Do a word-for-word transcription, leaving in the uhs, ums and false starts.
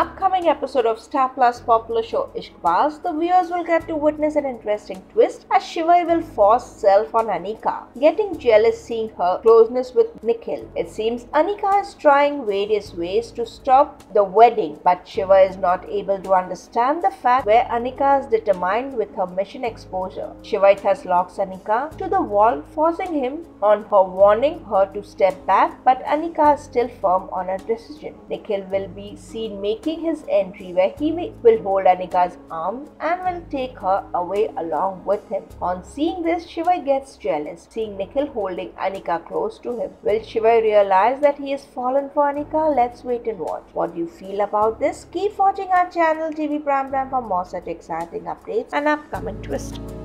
upcoming episode of Star Plus popular show Ishqbaaz, the viewers will get to witness an interesting twist as Shivaay will force self on Anika, getting jealous seeing her closeness with Nikhil. It seems Anika is trying various ways to stop the wedding, but Shivaay is not able to understand the fact where Anika is determined with her mission exposure. Shivaay thus locks Anika to the wall, forcing him on her, warning her to step back, but Anika is still firm on her decision. Nikhil will be seen making his entry, where he will hold Anika's arm and will take her away along with him. On seeing this, Shivaay gets jealous, seeing Nikhil holding Anika close to him. Will Shivaay realize that he has fallen for Anika? Let's wait and watch. What do you feel about this? Keep watching our channel T V Prime Time for more such exciting updates and upcoming twists.